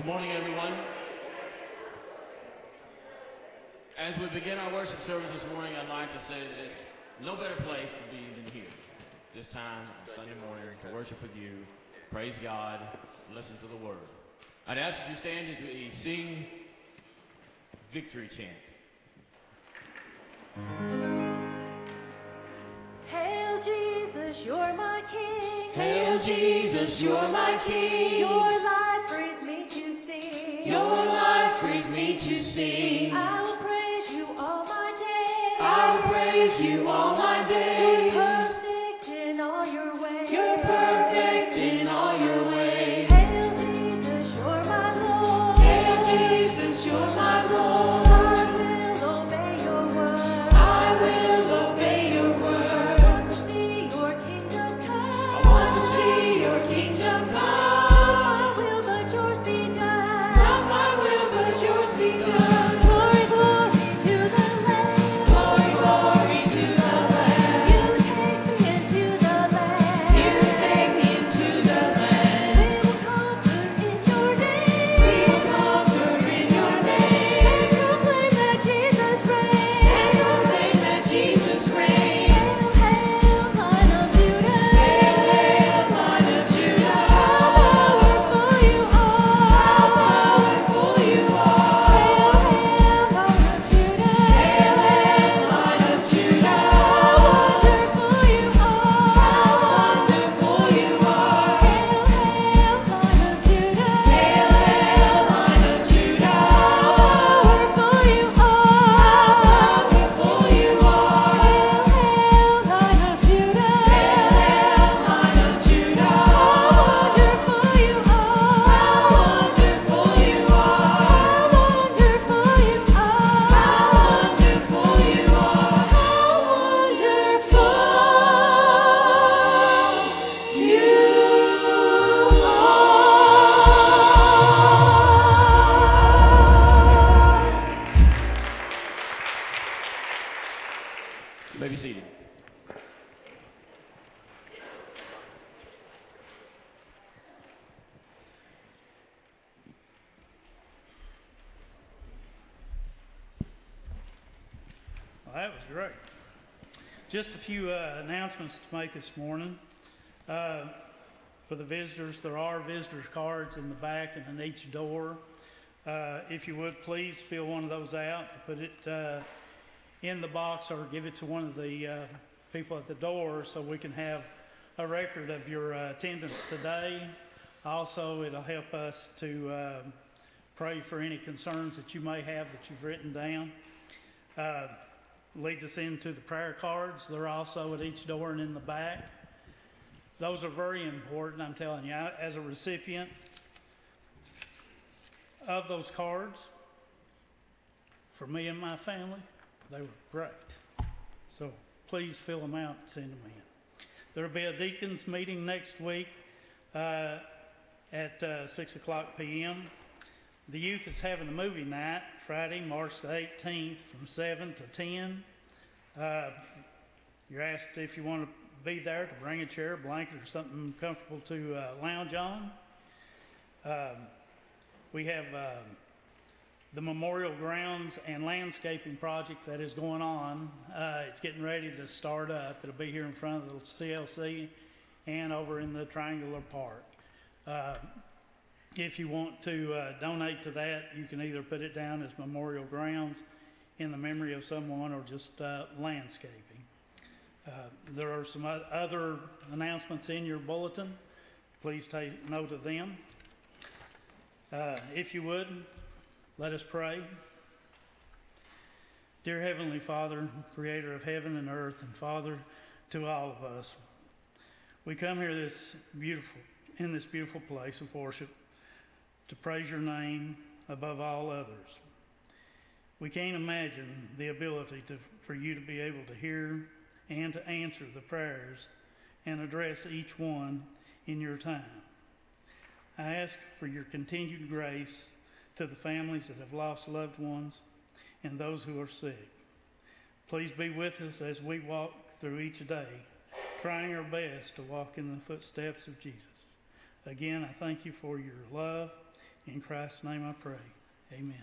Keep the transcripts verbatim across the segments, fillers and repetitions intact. Good morning, everyone. As we begin our worship service this morning, I'd like to say that there's no better place to be than here. This time on Sunday morning to worship with you, praise God, listen to the Word. I'd ask that you stand as we sing Victory Chant. Hail Jesus, you're my King. Hail Jesus, you're my King. Your life frees me to sing. Your life frees me to sing. I will praise you all my days. I will praise you all my days. You're perfect in all your ways. You're perfect in all your ways. Hail Jesus, you're my Lord. Hail Jesus, you're my Lord. I will obey your word. I will obey your word. Just a few uh, announcements to make this morning. Uh, for the visitors, there are visitor cards in the back and in each door. Uh, if you would, please fill one of those out, put it uh, in the box or give it to one of the uh, people at the door so we can have a record of your uh, attendance today. Also, it'll help us to uh, pray for any concerns that you may have that you've written down. Uh, leads us into the prayer cards. They're also at each door and in the back. Those are very important, I'm telling you. I, as a recipient of those cards, for me and my family, they were great. So please fill them out and send them in. There'll be a deacons meeting next week uh, at uh, six o'clock p m The youth is having a movie night Friday, March the eighteenth from seven to ten. Uh, you're asked if you want to be there to bring a chair, blanket, or something comfortable to uh, lounge on. Um, we have uh, the Memorial Grounds and Landscaping Project that is going on. Uh, it's getting ready to start up. It'll be here in front of the C L C and over in the Triangular Park. Uh, If you want to uh, donate to that, you can either put it down as memorial grounds in the memory of someone or just uh, landscaping. Uh, there are some other announcements in your bulletin. Please take note of them. Uh, if you would, let us pray. Dear Heavenly Father, Creator of heaven and earth, and Father to all of us, we come here this beautiful, in this beautiful place of worship to praise your name above all others. We can't imagine the ability to, for you to be able to hear and to answer the prayers and address each one in your time. I ask for your continued grace to the families that have lost loved ones and those who are sick. Please be with us as we walk through each day, trying our best to walk in the footsteps of Jesus. Again, I thank you for your love In Christ's name I pray. Amen.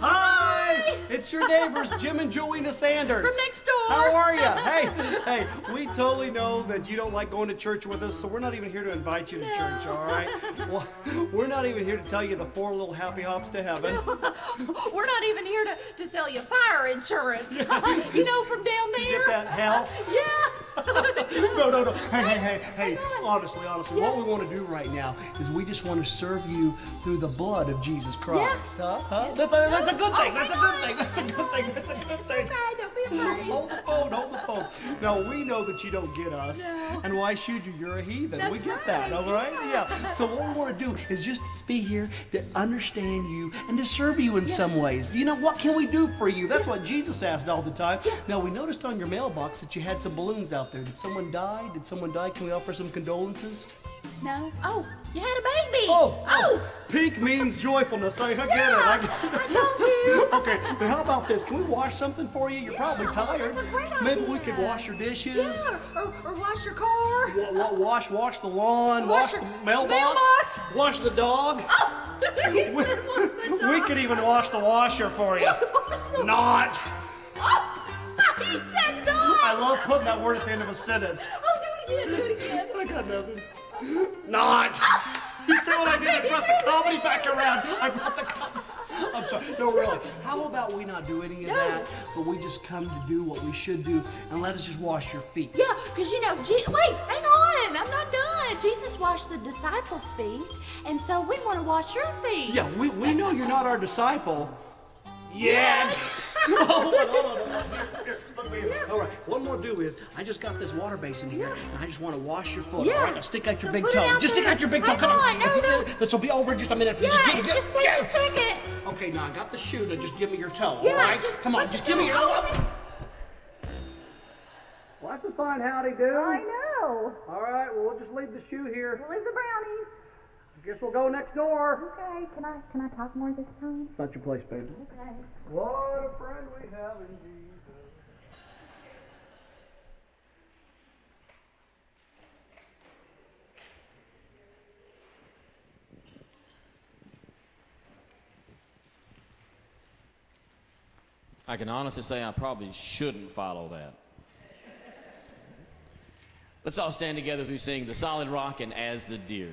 Hi! It's your neighbors, Jim and Joanna Sanders. From next door. How are you? Hey, hey, we totally know that you don't like going to church with us, so we're not even here to invite you to no. church, all right? Well, we're not even here to tell you the four little happy hops to heaven. We're not even here to, to sell you fire insurance. You know, from down there. You get that hell? Yeah. No, no, no. Hey, hey, hey, hey. Honestly, honestly, yeah. what we want to do right now is we just want to serve you through the blood of Jesus Christ. Yeah. Huh? Huh? Yeah. That's, a, that's a good thing. Oh, that's a good thing. That's a good thing. That's a good thing. Okay, don't be afraid. Hold the phone. Hold the phone. Now, we know that you don't get us. No. And why should you? You're a heathen. That's we get right. that, all right? Yeah. yeah. So what we want to do is just be here to understand you and to serve you in yeah. some ways. You know, what can we do for you? That's yeah. what Jesus asked all the time. Yeah. Now, we noticed on your mailbox that you had some balloons out there. Did someone die? Did someone die? Can we offer some condolences? No. Oh, you had a baby. Oh. Oh. Pink means joyfulness. I, I yeah, get it. I, get it. I told you. Okay. Now, how about this? Can we wash something for you? You're yeah, probably tired. That's a great idea. Maybe we could wash your dishes. Yeah. Or, or wash your car. W w wash, wash the lawn. Wash, wash your the mailbox. mailbox. Wash the dog. Oh. we, wash the dog. We could even wash the washer for you. Not. Oh. He said not. I love putting that word at the end of a sentence. Oh, do it again. Do it again. I got nothing. Not! You said what I did, I brought the comedy back around. I brought the comedy. I'm sorry. No, really. How about we not do any of no. that, but we just come to do what we should do, and let us just wash your feet. Yeah, because you know, Je wait, hang on, I'm not done. Jesus washed the disciples' feet, and so we want to wash your feet. Yeah, we, we know you're not our disciple yet. Hold on, hold on, hold on. Here, look me yeah. All right, what I'm gonna do is, I just got this water basin here, yeah. and I just want to wash your foot. Yeah. All right, now stick out so your big toe. Just there. stick out your big toe. Come on, no, no. This will be over in just a minute. Yeah, just, just take yeah. a second. Okay, now I got the shoe. Now just give me your toe. Yeah, all right, just, come on, just give me your toe. Well, that's a fine howdy do. I know. All right, well we'll just leave the shoe here. We'll leave the brownies. Guess we'll go next door. Okay, can I can I talk more this time? It's not your place, baby. Okay. What a friend we have in Jesus. I can honestly say I probably shouldn't follow that. Let's all stand together as we sing The Solid Rock and As the Deer.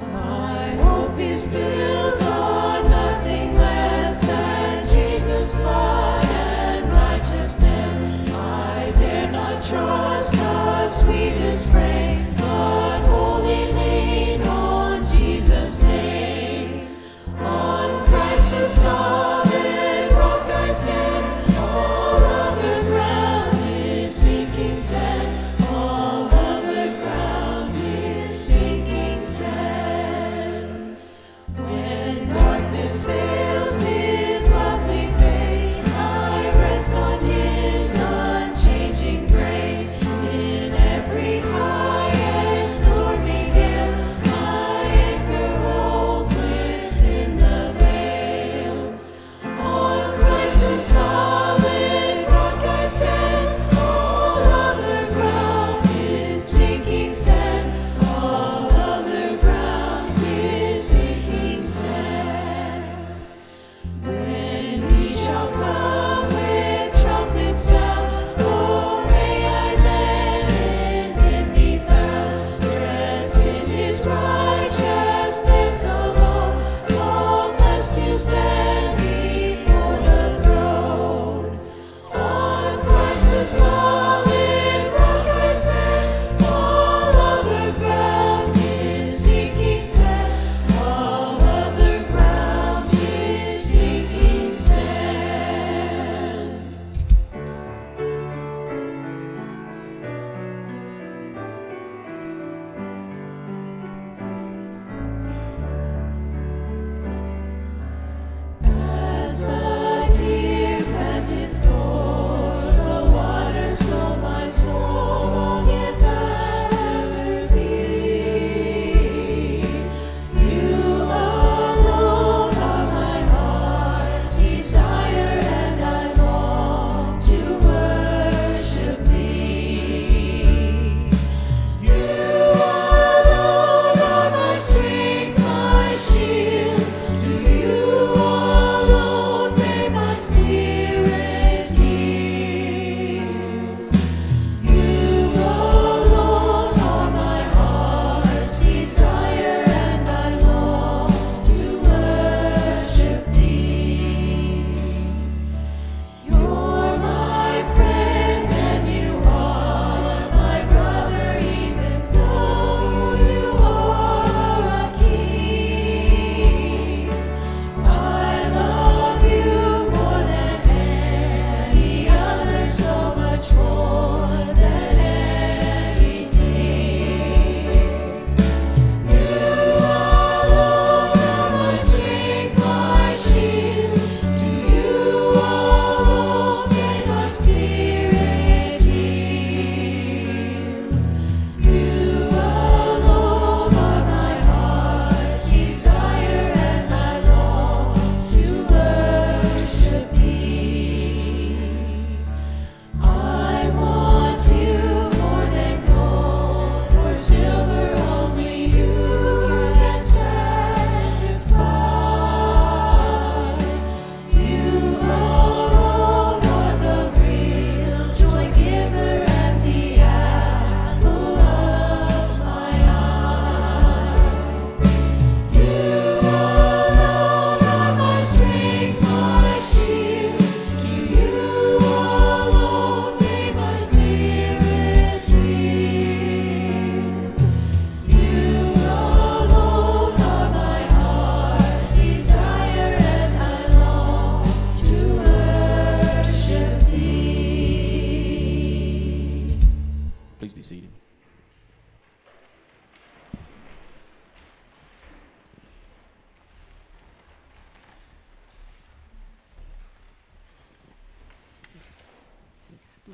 My hope is built on nothing less than Jesus' blood and righteousness. I dare not trust the sweetest frame, but wholly lean on Jesus' name. On Christ the solid rock I stand, all other ground is sinking sand, all other ground is sinking sand. When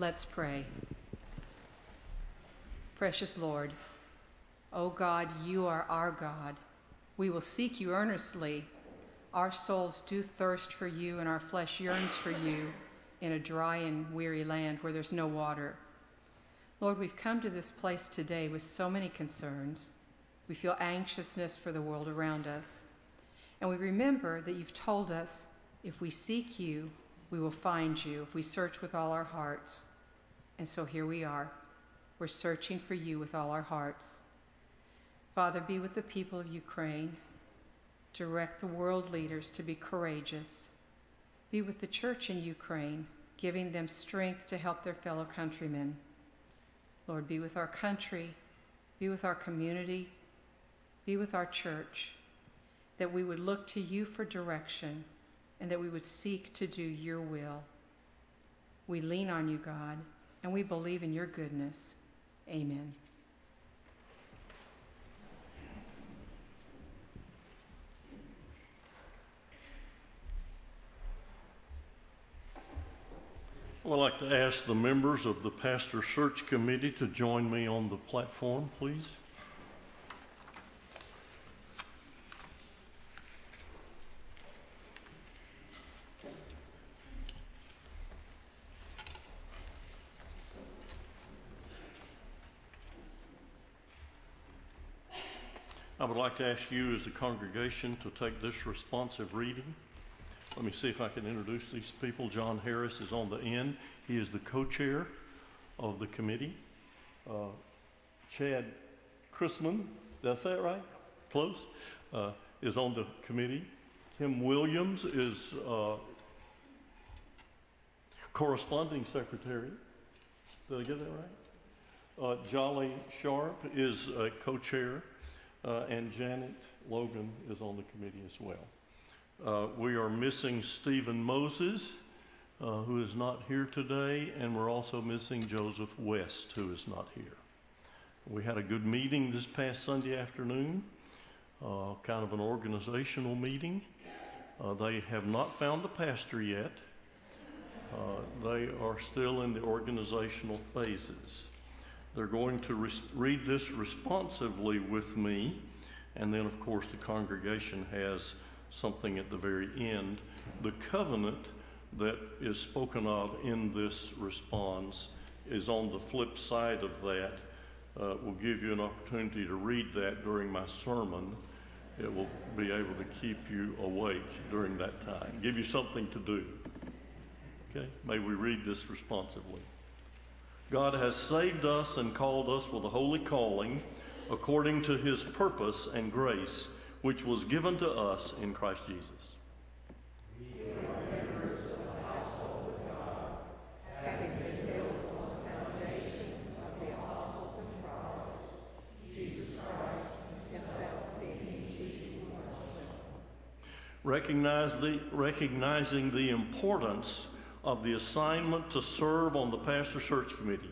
Let's pray. Precious Lord, O God, you are our God. We will seek you earnestly. Our souls do thirst for you, and our flesh yearns for you in a dry and weary land where there's no water. Lord, we've come to this place today with so many concerns. We feel anxiousness for the world around us. And we remember that you've told us, if we seek you, we will find you, if we search with all our hearts. And so here we are. We're searching for you with all our hearts. Father, be with the people of Ukraine. Direct the world leaders to be courageous. Be with the church in Ukraine, giving them strength to help their fellow countrymen. Lord, be with our country, be with our community, be with our church, that we would look to you for direction and that we would seek to do your will. We lean on you, God, and we believe in your goodness. Amen. I would like to ask the members of the Pastor Search Committee to join me on the platform, please. I would like to ask you as a congregation to take this responsive reading. Let me see if I can introduce these people. John Harris is on the end. He is the co-chair of the committee. Uh, Chad Chrisman, did I say it right? Close, uh, is on the committee. Tim Williams is uh, corresponding secretary. Did I get that right? Uh, Jolly Sharp is a co-chair, uh, and Janet Logan is on the committee as well. Uh, we are missing Stephen Moses, uh, who is not here today, and we're also missing Joseph West, who is not here. We had a good meeting this past Sunday afternoon, uh, kind of an organizational meeting. Uh, they have not found a pastor yet. Uh, they are still in the organizational phases. They're going to res- read this responsively with me, and then, of course, the congregation has something at the very end, the covenant that is spoken of in this response is on the flip side of that. Uh, we'll give you an opportunity to read that during my sermon. It will be able to keep you awake during that time, give you something to do. Okay, may we read this responsively. God has saved us and called us with a holy calling according to his purpose and grace, which was given to us in Christ Jesus. We are members of the household of God, having been built on the foundation of the apostles and prophets, Jesus Christ himself being the chief cornerstone. Recognizing the importance of the assignment to serve on the Pastor Search Committee,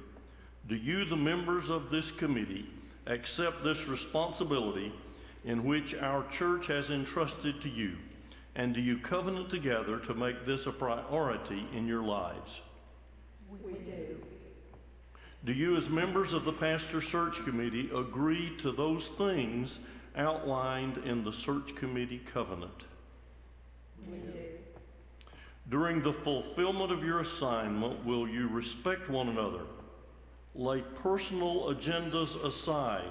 do you, the members of this committee, accept this responsibility in which our church has entrusted to you, and do you covenant together to make this a priority in your lives? We do. Do you, as members of the Pastor Search Committee, agree to those things outlined in the Search Committee covenant? We do. During the fulfillment of your assignment, will you respect one another, lay personal agendas aside,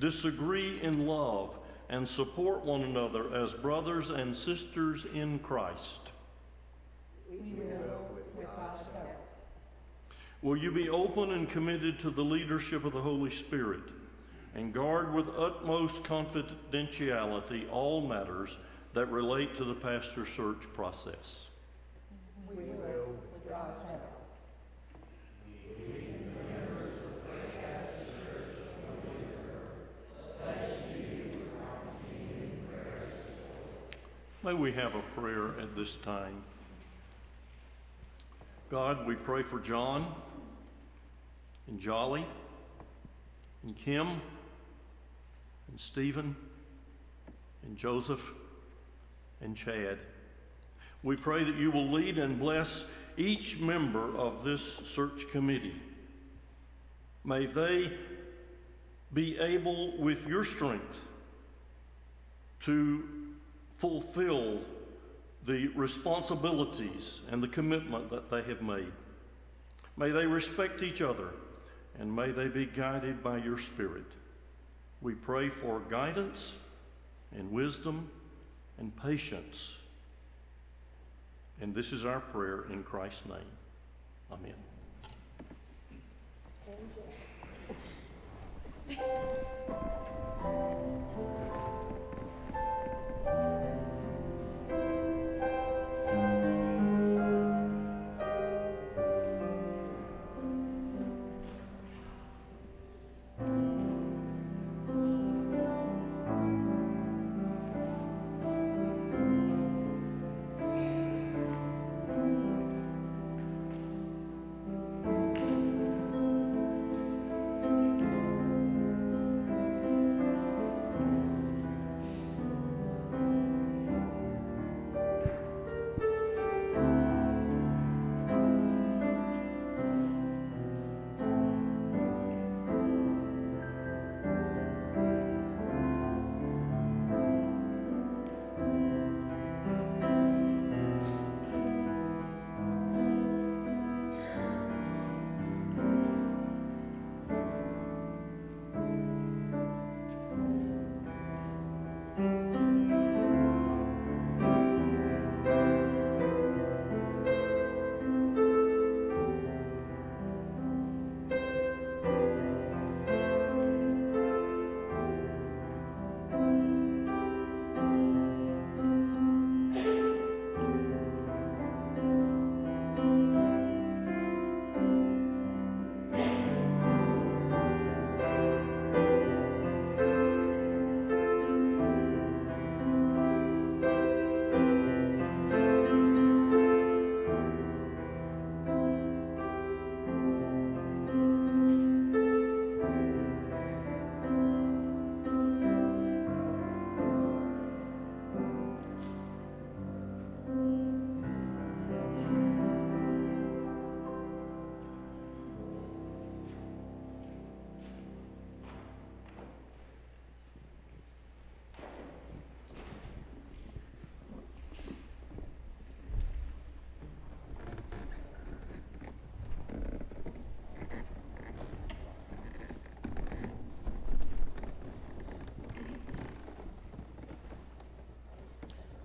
disagree in love, and support one another as brothers and sisters in Christ? We will, with God's help. Will you be open and committed to the leadership of the Holy Spirit and guard with utmost confidentiality all matters that relate to the pastor search process? We will, with God's help. May we have a prayer at this time. God, we pray for John and Jolly and Kim and Stephen and Joseph and Chad. We pray that you will lead and bless each member of this search committee. May they be able, with your strength, to fulfill the responsibilities and the commitment that they have made. May they respect each other, and may they be guided by your Spirit. We pray for guidance and wisdom and patience. And this is our prayer in Christ's name. Amen.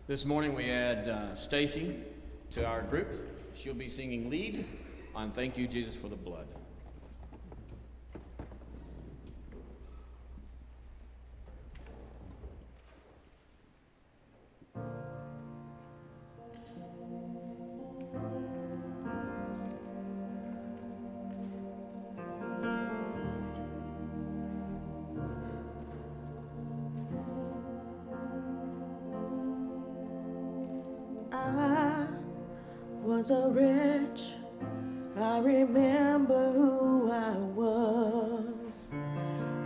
This morning we add uh, Stacy to our group. She'll be singing lead on Thank You Jesus for the Blood. I was a wretch, I remember who I was.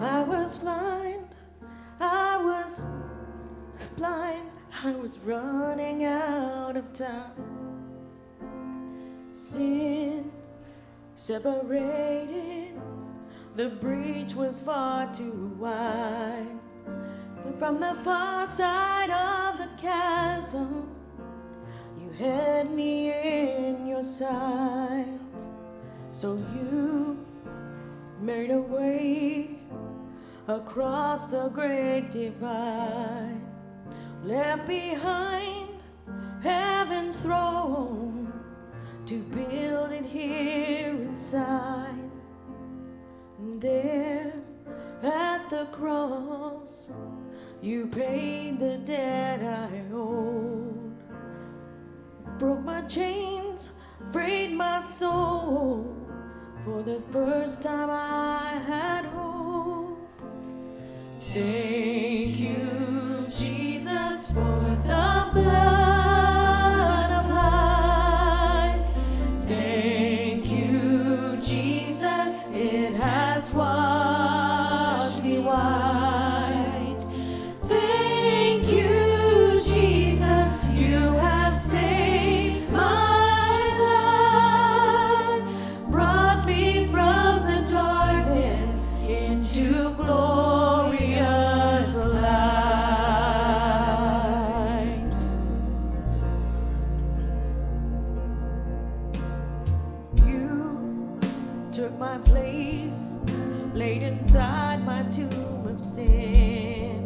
I was blind, I was blind, I was running out of time. Sin separated, the breach was far too wide. But from the far side of the chasm, had me in your sight, so you made a way across the great divide. Left behind heaven's throne to build it here inside. There at the cross, you paid the debt I owe. Broke my chains, freed my soul. For the first time I had hope. Thank you, Jesus, for the blood. my place, laid inside my tomb of sin.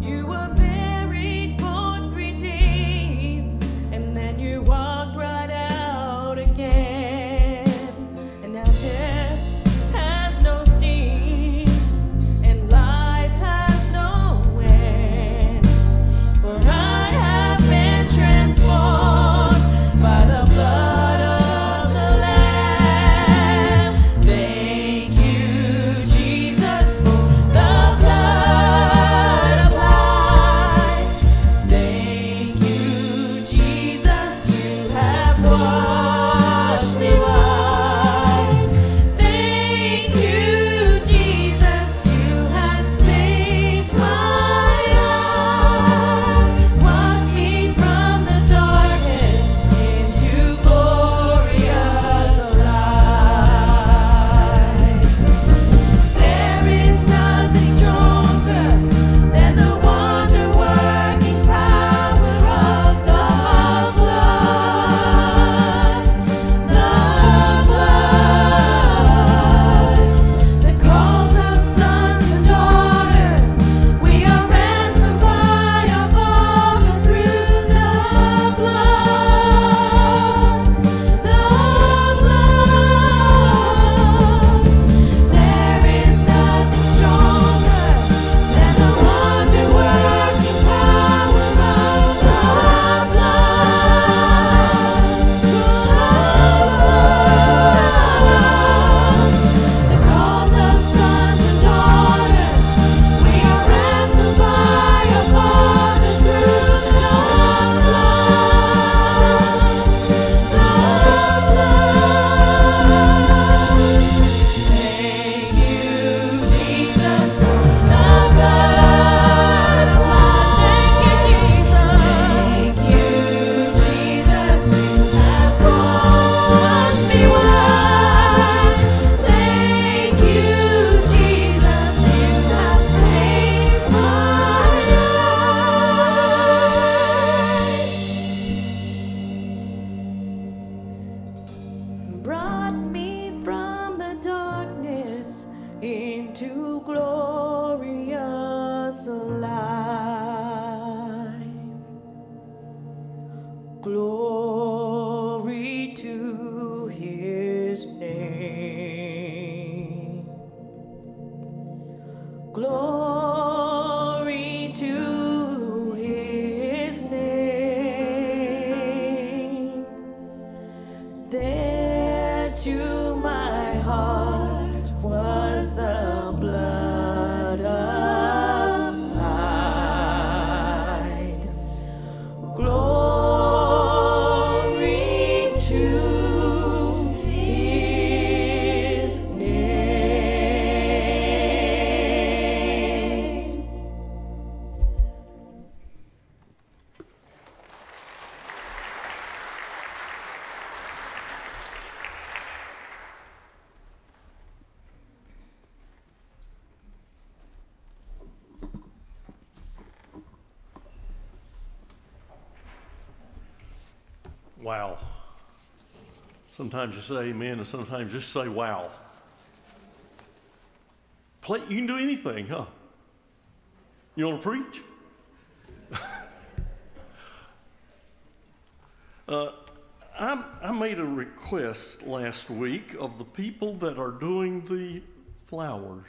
You were buried for three days, and then you walked right out again. And now death has no sting, and life has no end. For I have been transformed by the blood. Wow. Sometimes you say amen, and sometimes just say wow. Play, you can do anything, huh? You want to preach? uh, I, I made a request last week of the people that are doing the flowers.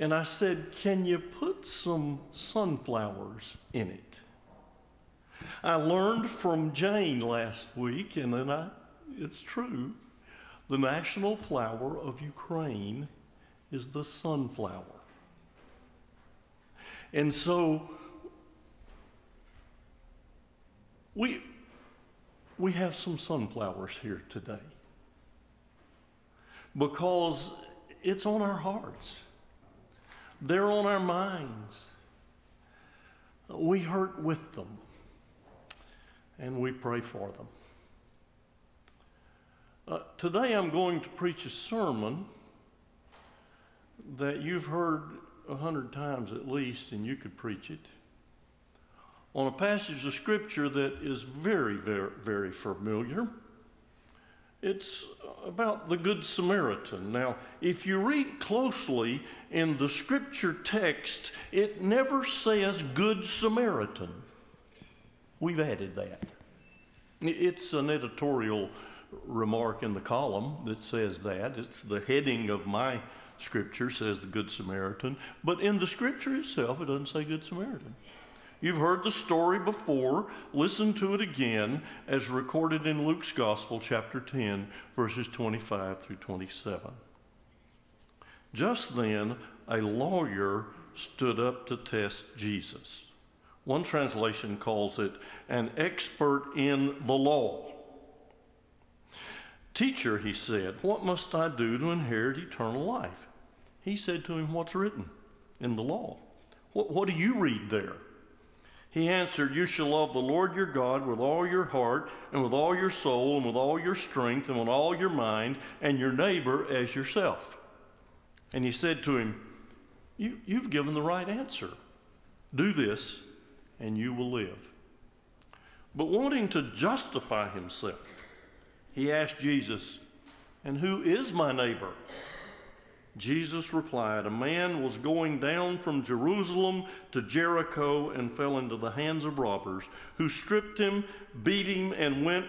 And I said, can you put some sunflowers in it? I learned from Jane last week, and then I, it's true, the national flower of Ukraine is the sunflower. And so we, we have some sunflowers here today because it's on our hearts. They're on our minds. We hurt with them. And we pray for them. Uh, today I'm going to preach a sermon that you've heard a hundred times at least, and you could preach it, on a passage of scripture that is very, very, very familiar. It's about the Good Samaritan. Now, if you read closely in the scripture text, it never says Good Samaritan. We've added that. It's an editorial remark in the column that says that. It's the heading of my scripture says the Good Samaritan, but in the scripture itself, it doesn't say Good Samaritan. You've heard the story before. Listen to it again as recorded in Luke's Gospel, chapter ten, verses twenty-five through twenty-seven. Just then, a lawyer stood up to test Jesus. One translation calls it an expert in the law. Teacher, he said, what must I do to inherit eternal life? He said to him, what's written in the law? What, what do you read there? He answered, you shall love the Lord your God with all your heart and with all your soul and with all your strength and with all your mind and your neighbor as yourself. And he said to him, you, you've given the right answer. Do this and you will live. But wanting to justify himself, he asked Jesus, and who is my neighbor? Jesus replied, a man was going down from Jerusalem to Jericho and fell into the hands of robbers, who stripped him, beat him, and went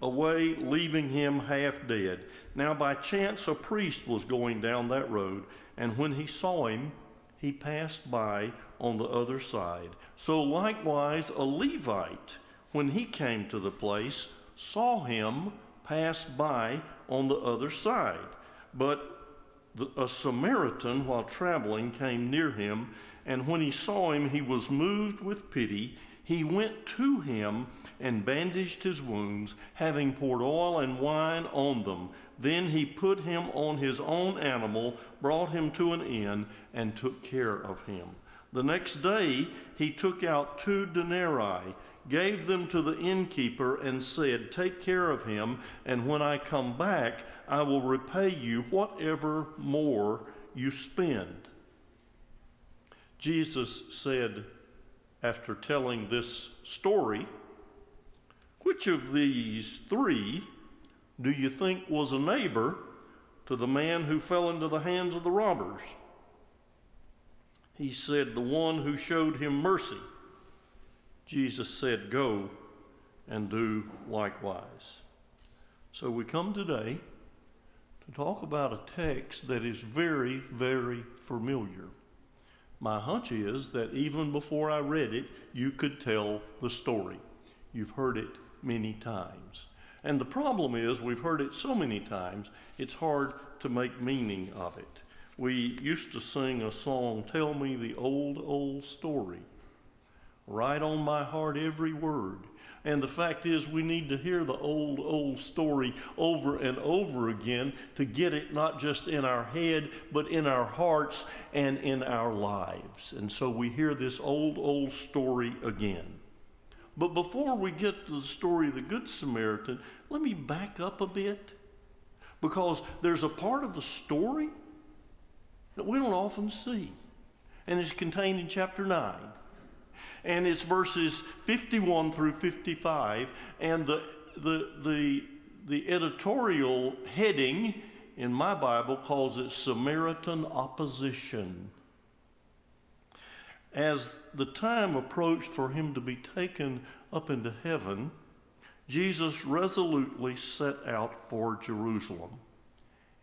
away, leaving him half dead. Now by chance a priest was going down that road, and when he saw him, he passed by on the other side. So likewise a Levite, when he came to the place, saw him pass by on the other side. But a Samaritan, while traveling, came near him, and when he saw him, he was moved with pity. He went to him and bandaged his wounds, having poured oil and wine on them. Then he put him on his own animal, brought him to an inn, and took care of him. The next day, he took out two denarii, gave them to the innkeeper, and said, take care of him, and when I come back, I will repay you whatever more you spend. Jesus said, after telling this story, which of these three do you think was a neighbor to the man who fell into the hands of the robbers? He said, the one who showed him mercy. Jesus said, go and do likewise. So we come today to talk about a text that is very, very familiar. My hunch is that even before I read it, you could tell the story. You've heard it many times. And the problem is we've heard it so many times, it's hard to make meaning of it. We used to sing a song, Tell Me the Old, Old Story. Right on my heart every word. And the fact is we need to hear the old, old story over and over again to get it not just in our head, but in our hearts and in our lives. And so we hear this old, old story again. But before we get to the story of the Good Samaritan, let me back up a bit, because there's a part of the story that we don't often see, and it's contained in chapter nine. And it's verses fifty-one through fifty-five, and the, the, the, the editorial heading in my Bible calls it Samaritan Opposition. As the time approached for him to be taken up into heaven, Jesus resolutely set out for Jerusalem.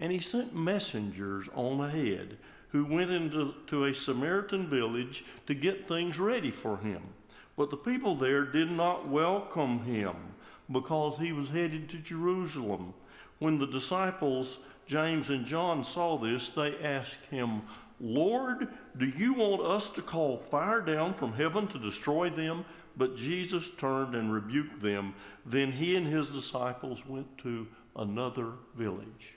And he sent messengers on ahead who went into to a Samaritan village to get things ready for him. But the people there did not welcome him because he was headed to Jerusalem. When the disciples, James and John, saw this, they asked him, Lord, do you want us to call fire down from heaven to destroy them? But Jesus turned and rebuked them. Then he and his disciples went to another village.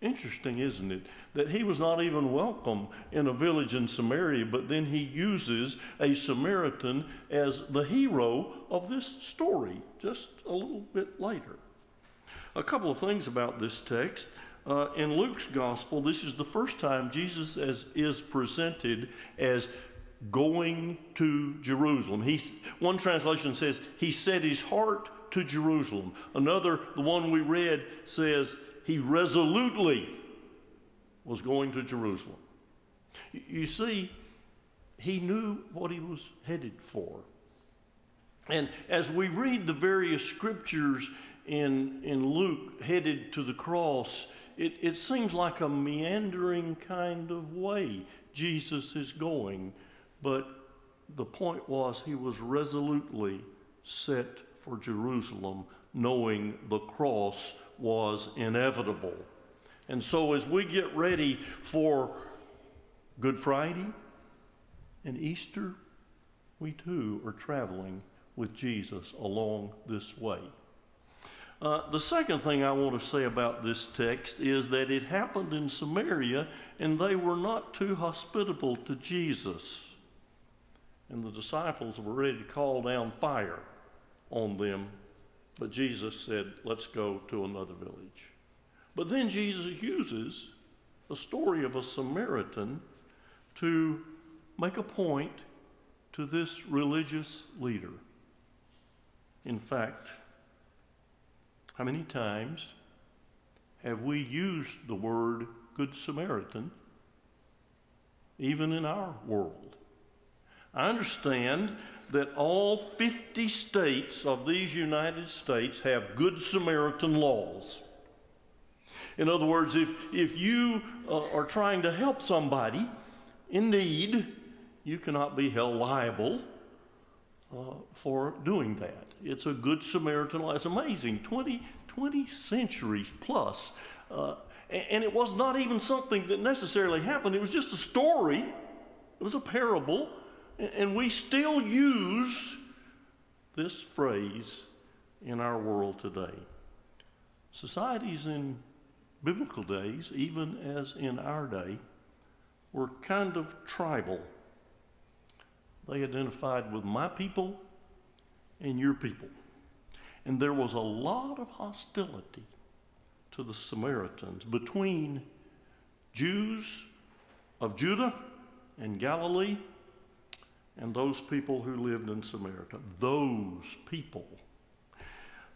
Interesting, isn't it, that he was not even welcome in a village in Samaria, but then he uses a Samaritan as the hero of this story just a little bit later. A couple of things about this text. Uh, in Luke's Gospel, this is the first time Jesus as, is presented as going to Jerusalem. He's, one translation says, he set his heart to Jerusalem. Another, the one we read, says he resolutely was going to Jerusalem. You see, he knew what he was headed for. And as we read the various scriptures in, in Luke headed to the cross, it, it seems like a meandering kind of way Jesus is going. But the point was he was resolutely set for Jerusalem, knowing the cross was inevitable. And so as we get ready for Good Friday and Easter, we too are traveling with Jesus along this way. Uh, the second thing I want to say about this text is that it happened in Samaria, and they were not too hospitable to Jesus. And the disciples were ready to call down fire on them, but Jesus said, let's go to another village. But then Jesus uses the story of a Samaritan to make a point to this religious leader. In fact, how many times have we used the word Good Samaritan, even in our world? I understand that all fifty states of these United States have Good Samaritan laws. In other words, if, if you uh, are trying to help somebody in need, you cannot be held liable Uh, for doing that. It's a Good Samaritan law. It's amazing. twenty, twenty centuries plus. Uh, and, and it was not even something that necessarily happened. It was just a story. It was a parable. And, and we still use this phrase in our world today. Societies in biblical days, even as in our day, were kind of tribal. They identified with my people and your people. And there was a lot of hostility to the Samaritans between Jews of Judah and Galilee and those people who lived in Samaria. Those people.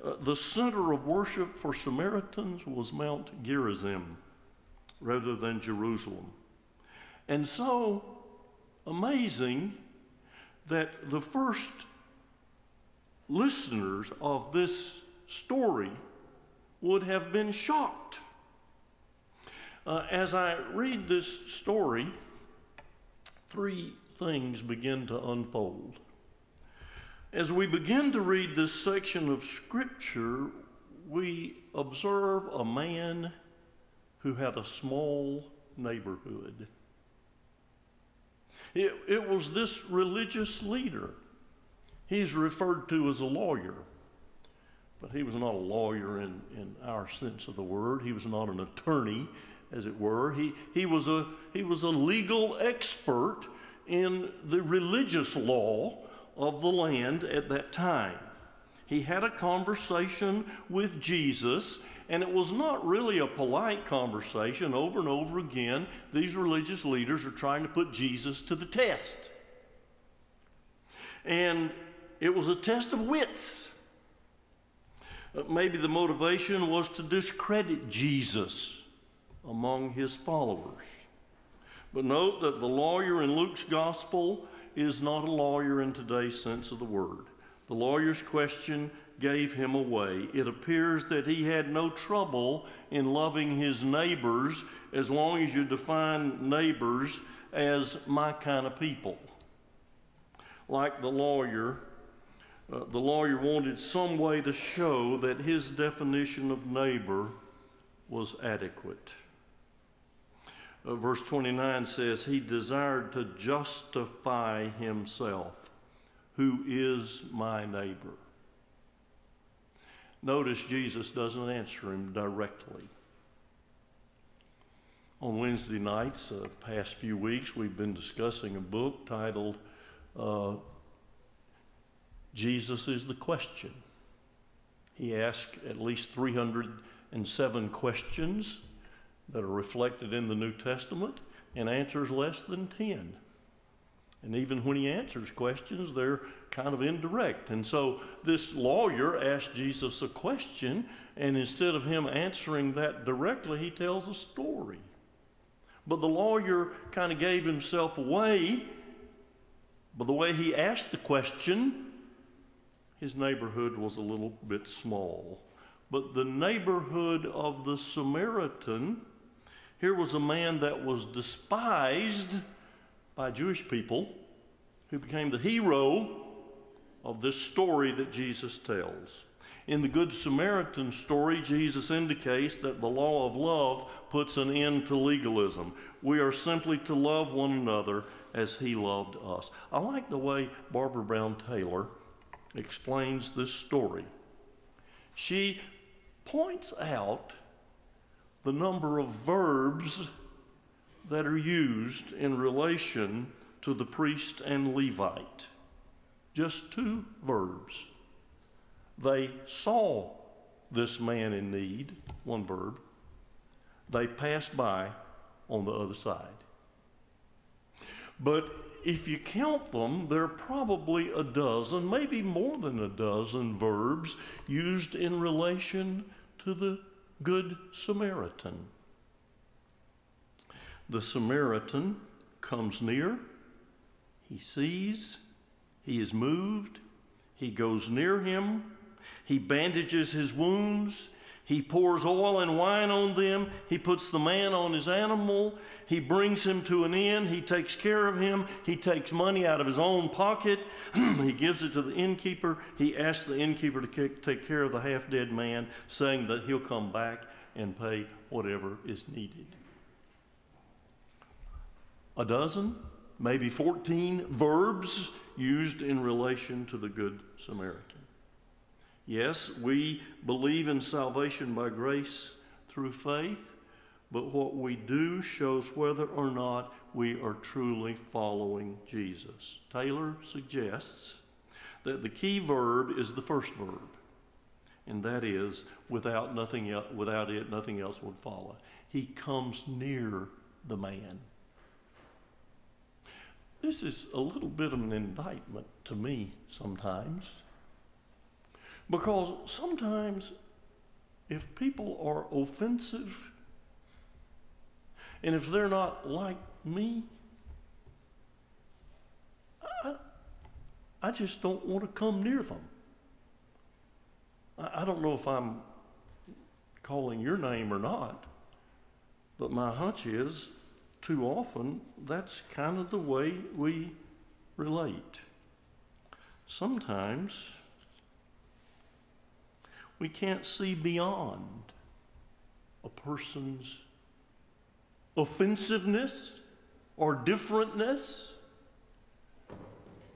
Uh, the center of worship for Samaritans was Mount Gerizim rather than Jerusalem. And so, amazing that the first listeners of this story would have been shocked. Uh, as I read this story, three things begin to unfold. As we begin to read this section of Scripture, we observe a man who had a small neighborhood. It, it was this religious leader. He's referred to as a lawyer, but he was not a lawyer in, in our sense of the word. He was not an attorney, as it were. He, he, was a, he was a legal expert in the religious law of the land at that time. He had a conversation with Jesus, and it was not really a polite conversation. Over and over again, these religious leaders are trying to put Jesus to the test. And it was a test of wits. Maybe the motivation was to discredit Jesus among his followers. But note that the lawyer in Luke's gospel is not a lawyer in today's sense of the word. The lawyer's question gave him away. It appears that he had no trouble in loving his neighbors, as long as you define neighbors as my kind of people. Like the lawyer, uh, the lawyer wanted some way to show that his definition of neighbor was adequate. Uh, verse twenty-nine says, he desired to justify himself. Who is my neighbor? Notice Jesus doesn't answer him directly. On Wednesday nights, the uh, past few weeks, we've been discussing a book titled uh, Jesus is the Question. He asked at least three hundred seven questions that are reflected in the New Testament and answers less than ten. And even when he answers questions, they're kind of indirect. And so this lawyer asked Jesus a question, and instead of him answering that directly, he tells a story. But the lawyer kind of gave himself away by the way he asked the question. His neighborhood was a little bit small. But the neighborhood of the Samaritan, here was a man that was despised by Jewish people, who became the hero of this story that Jesus tells. In the Good Samaritan story, Jesus indicates that the law of love puts an end to legalism. We are simply to love one another as he loved us. I like the way Barbara Brown Taylor explains this story. She points out the number of verbs that are used in relation to the priest and Levite. Just two verbs. They saw this man in need, one verb. They passed by on the other side. But if you count them, there are probably a dozen, maybe more than a dozen verbs used in relation to the Good Samaritan. The Samaritan comes near, he sees, he is moved, he goes near him, he bandages his wounds, he pours oil and wine on them, he puts the man on his animal, he brings him to an inn, he takes care of him, he takes money out of his own pocket, he gives it to the innkeeper, he asks the innkeeper to take care of the half-dead man, saying that he'll come back and pay whatever is needed. A dozen, maybe fourteen verbs used in relation to the Good Samaritan. Yes, we believe in salvation by grace through faith, but what we do shows whether or not we are truly following Jesus. Taylor suggests that the key verb is the first verb, and that is, without nothing el- without it, nothing else would follow. He comes near the man. This is a little bit of an indictment to me sometimes, because sometimes if people are offensive and if they're not like me, I, I just don't want to come near them. I, I don't know if I'm calling your name or not, but my hunch is too often, that's kind of the way we relate. Sometimes we can't see beyond a person's offensiveness or differentness.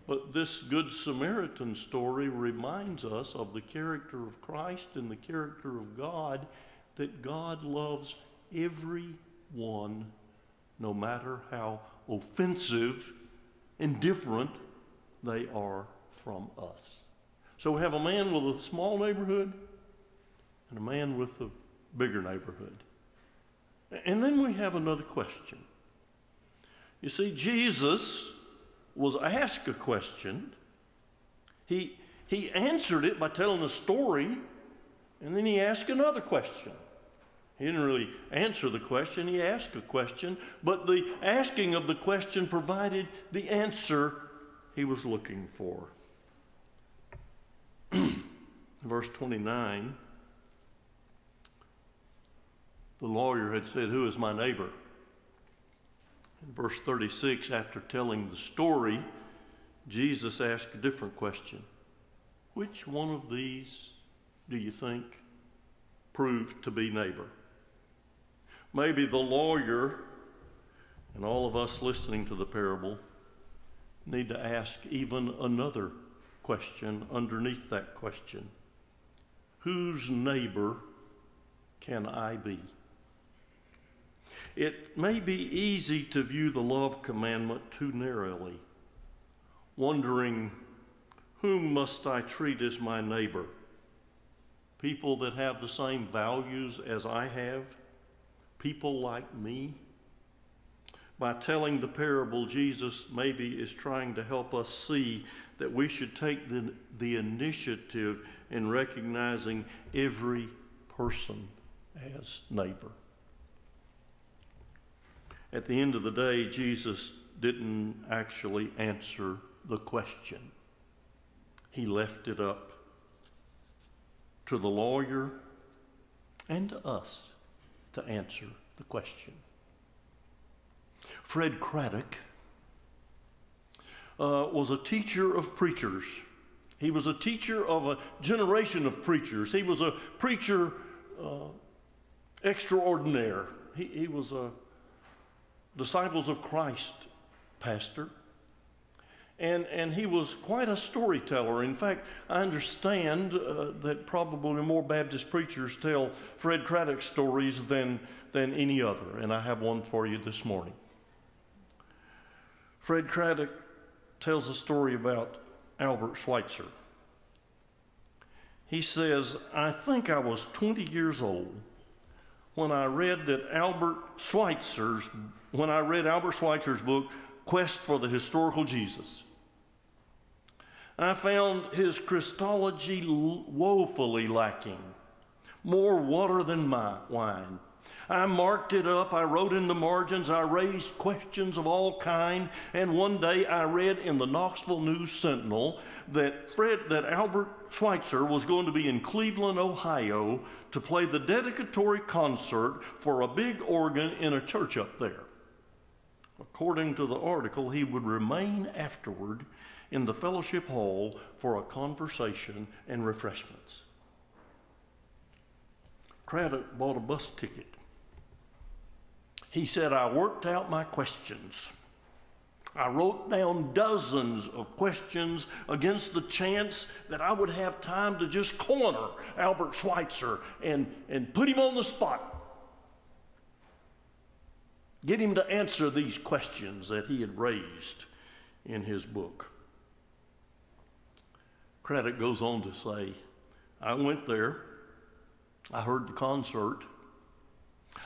But this Good Samaritan story reminds us of the character of Christ and the character of God, that God loves everyone, no matter how offensive and different they are from us. So we have a man with a small neighborhood and a man with a bigger neighborhood. And then we have another question. You see, Jesus was asked a question. He, he answered it by telling a story, and then he asked another question. He didn't really answer the question, he asked a question, but the asking of the question provided the answer he was looking for. Verse twenty-nine, the lawyer had said, "Who is my neighbor?" In verse thirty-six, after telling the story, Jesus asked a different question. Which one of these do you think proved to be neighbor? Maybe the lawyer and all of us listening to the parable need to ask even another question underneath that question. Whose neighbor can I be? It may be easy to view the love commandment too narrowly, wondering, whom must I treat as my neighbor? People that have the same values as I have? People like me? By telling the parable, Jesus maybe is trying to help us see that we should take the, the initiative in recognizing every person as neighbor. At the end of the day, Jesus didn't actually answer the question. He left it up to the lawyer and to us to answer the question. Fred Craddock uh, was a teacher of preachers. He was a teacher of a generation of preachers. He was a preacher uh, extraordinaire. He, he was a Disciples of Christ pastor. And, and he was quite a storyteller. In fact, I understand uh, that probably more Baptist preachers tell Fred Craddock stories than, than any other. And I have one for you this morning. Fred Craddock tells a story about Albert Schweitzer. He says, I think I was twenty years old when I read that Albert Schweitzer's, when I read Albert Schweitzer's book, Quest for the Historical Jesus. I found his Christology woefully lacking, more water than my wine. I marked it up, I wrote in the margins, I raised questions of all kind, and one day I read in the Knoxville News Sentinel that Fred, that Albert Schweitzer was going to be in Cleveland, Ohio, to play the dedicatory concert for a big organ in a church up there. According to the article, he would remain afterward in the fellowship hall for a conversation and refreshments. Craddock bought a bus ticket. He said, I worked out my questions. I wrote down dozens of questions against the chance that I would have time to just corner Albert Schweitzer and, and put him on the spot. Get him to answer these questions that he had raised in his book. Craddock goes on to say, I went there, I heard the concert,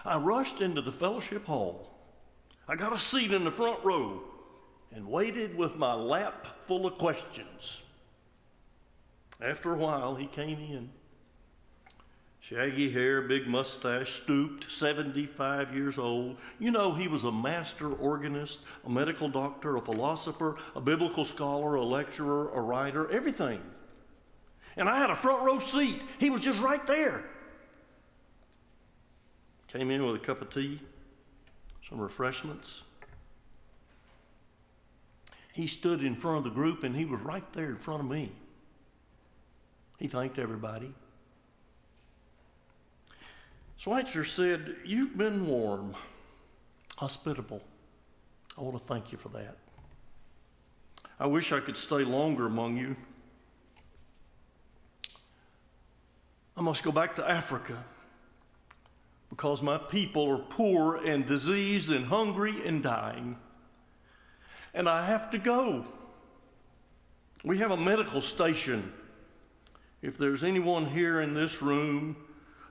I rushed into the fellowship hall. I got a seat in the front row and waited with my lap full of questions. After a while, he came in. Shaggy hair, big mustache, stooped, seventy-five years old. You know, he was a master organist, a medical doctor, a philosopher, a biblical scholar, a lecturer, a writer, everything. And I had a front row seat. He was just right there. Came in with a cup of tea, some refreshments. He stood in front of the group, and he was right there in front of me. He thanked everybody. Schweitzer said, you've been warm, hospitable. I want to thank you for that. I wish I could stay longer among you. I must go back to Africa, because my people are poor and diseased and hungry and dying. And I have to go. We have a medical station. If there's anyone here in this room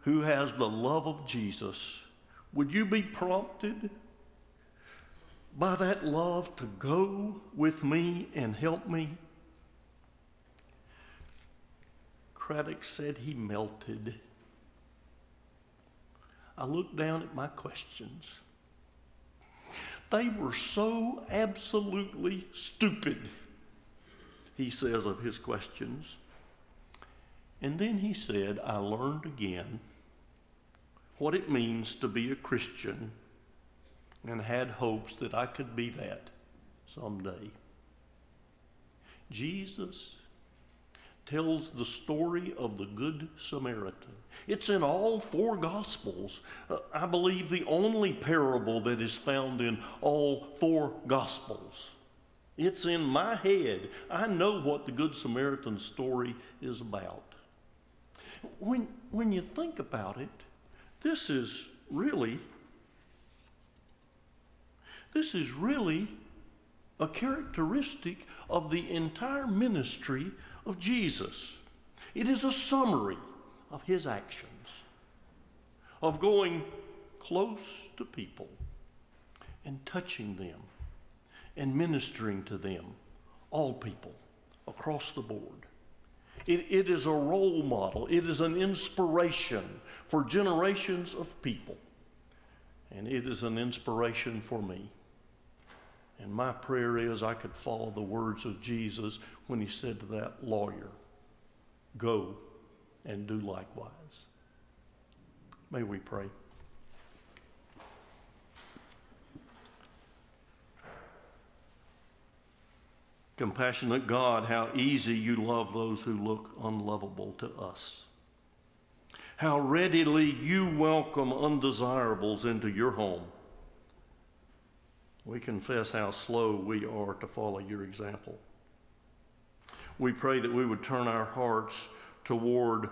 who has the love of Jesus, would you be prompted by that love to go with me and help me? Craddock said he melted. I looked down at my questions. They were so absolutely stupid, he says of his questions. And then he said, I learned again what it means to be a Christian and had hopes that I could be that someday. Jesus tells the story of the Good Samaritan. It's in all four Gospels. Uh, I believe the only parable that is found in all four Gospels. It's in my head. I know what the Good Samaritan story is about. When, when you think about it, this is really, this is really a characteristic of the entire ministry of Jesus. It is a summary of his actions, of going close to people and touching them and ministering to them, all people, across the board. It, it is a role model. It is an inspiration for generations of people. And it is an inspiration for me. And my prayer is I could follow the words of Jesus when he said to that lawyer, go and do likewise. May we pray. Compassionate God, how easy you love those who look unlovable to us. How readily you welcome undesirables into your home. We confess how slow we are to follow your example. We pray that we would turn our hearts toward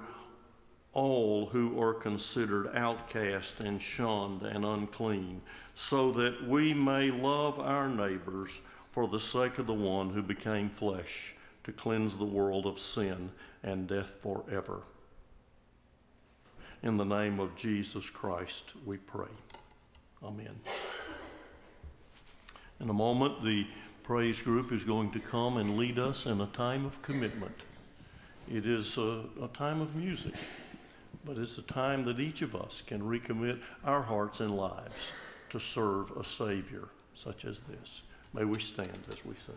all who are considered outcast and shunned and unclean, so that we may love our neighbors for the sake of the one who became flesh to cleanse the world of sin and death forever. In the name of Jesus Christ, we pray. Amen. In a moment, the praise group is going to come and lead us in a time of commitment. It is a, a time of music, but it's a time that each of us can recommit our hearts and lives to serve a Savior such as this. May we stand as we sing.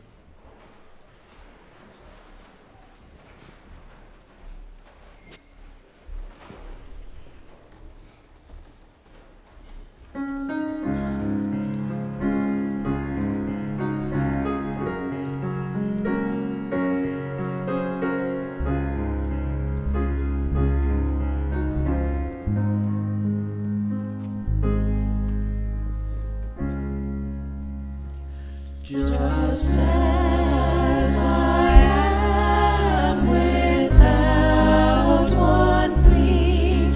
Just as I am without one plea,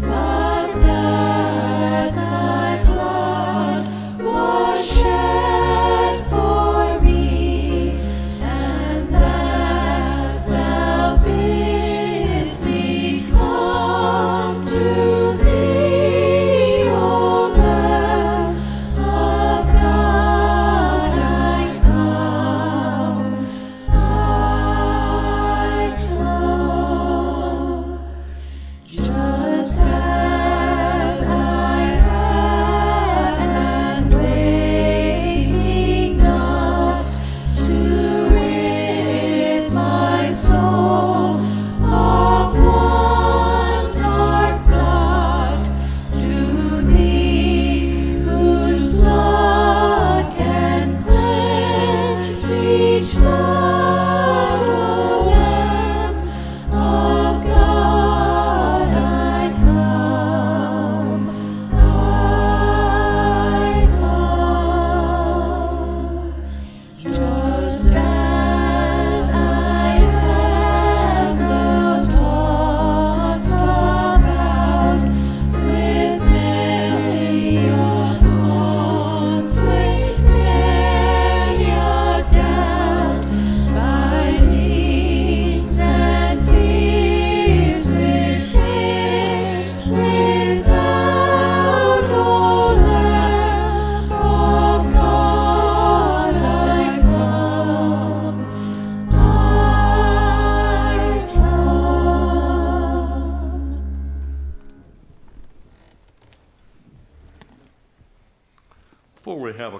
but that thy blood was shed for me, and that thou bidst me come to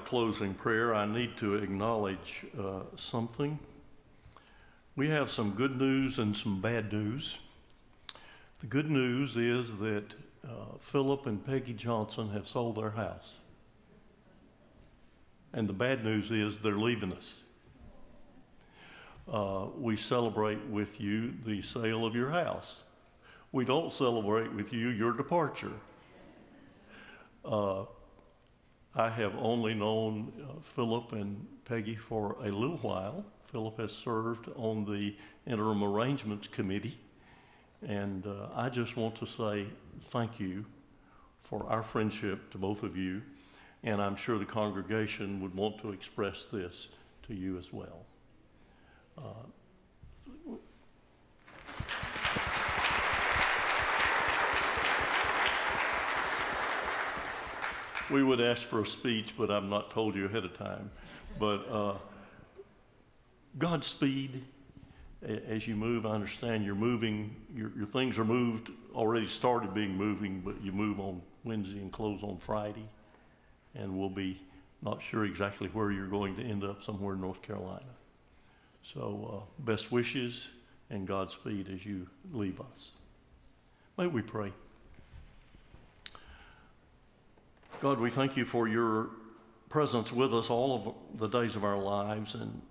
closing prayer, I need to acknowledge uh, something. We have some good news and some bad news. The good news is that uh, Philip and Peggy Johnson have sold their house. And the bad news is they're leaving us. Uh, we celebrate with you the sale of your house. We don't celebrate with you your departure. Uh, I have only known uh, Philip and Peggy for a little while. Philip has served on the Interim Arrangements Committee, and uh, I just want to say thank you for our friendship to both of you, and I'm sure the congregation would want to express this to you as well. Uh, we would ask for a speech, but I'm not told you ahead of time. But uh, Godspeed as you move. I understand you're moving, your, your things are moved, already started being moving, but you move on Wednesday and close on Friday. And we'll be not sure exactly where you're going to end up, somewhere in North Carolina. So uh, best wishes and Godspeed as you leave us. May we pray. God, we thank you for your presence with us all of the days of our lives, and,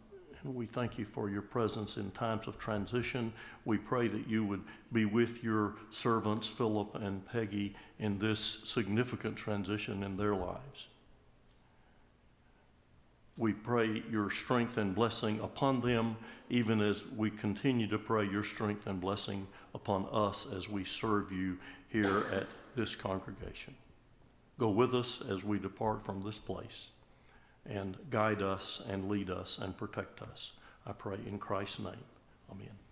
and we thank you for your presence in times of transition. We pray that you would be with your servants, Philip and Peggy, in this significant transition in their lives. We pray your strength and blessing upon them, even as we continue to pray your strength and blessing upon us as we serve you here at this congregation. Go with us as we depart from this place, and guide us and lead us and protect us. I pray in Christ's name. Amen.